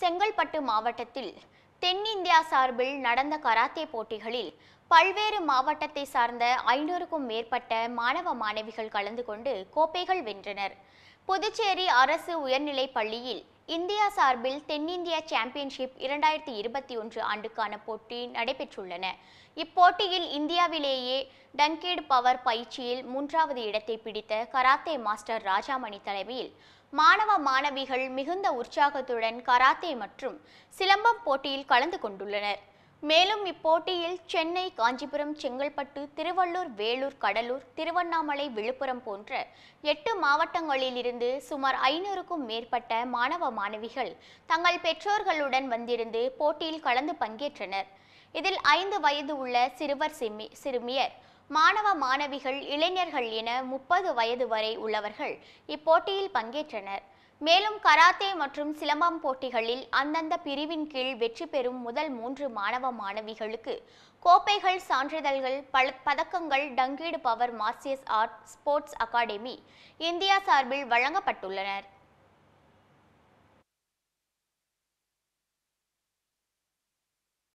செங்கல்பட்டு மாவட்டத்தில் தென்னிந்தியா சார்பில் நடந்த கராத்தே போட்டிகளில் பல்வேறு மாவட்டத்தை சார்ந்த 500க்கும் மேற்பட்ட மாணவ மாணவிகள் கலந்து கொண்டு கோப்பைகள் வென்றனர். புதுச்சேரி அரசு உயர்நிலைப் பள்ளியில் இந்தியா சார்பில் தென்னிந்திய சாம்பியன்ஷிப் 2021 ஆண்டுக்கான போட்டி நடைபெற்றுள்ளன. இப்போட்டியில் இந்தியாவிலேயே டன்கேட் பவர் பயிற்சியில் 3வது இடத்தை பிடித்த கராத்தே மாஸ்டர் ராஜாமணி தலைமையில் மாணவ மாணவிகள் மிகுந்த உற்சாகத்துடன் கராத்தே மற்றும் சிலம்பம் போட்டியில் கலந்து கொண்டுள்ளனர். மேலும் இப்போட்டியில் சென்னை, காஞ்சிபுரம், செங்கல்பட்டு, திருவள்ளூர், வேலூர், கடலூர், திருவண்ணாமலை, விழுப்புரம் போன்ற 8 மாவட்டங்களிலிருந்து சுமார் 500க்கும் மேற்பட்ட மாணவ மாணவிகள் தங்கள் பெற்றோர்களுடன் வந்திருந்து போட்டியில் கலந்து பங்கேற்றனர். இதில் 5 வயது உள்ள சிறுவர் சிறுமியர், மாணவ மாணவிகள், இளைஞர்கள் என 30 வயது வரை உள்ளவர்கள் இப்போட்டியில் பங்கேற்றனர். மேலும் கராத்தே மற்றும் சிலம்பம் போட்டிகளில் அந்தந்த பிரிவின் கீழ் வெற்றி பெறும் முதல் 3 மாணவ மாணவிகளுக்கு கோப்பைகள், சான்றிதழ்கள், பதக்கங்கள் டங்கீடு power martial art sports academy India சார்பில் வழங்கப்பட்டுள்ளனர்.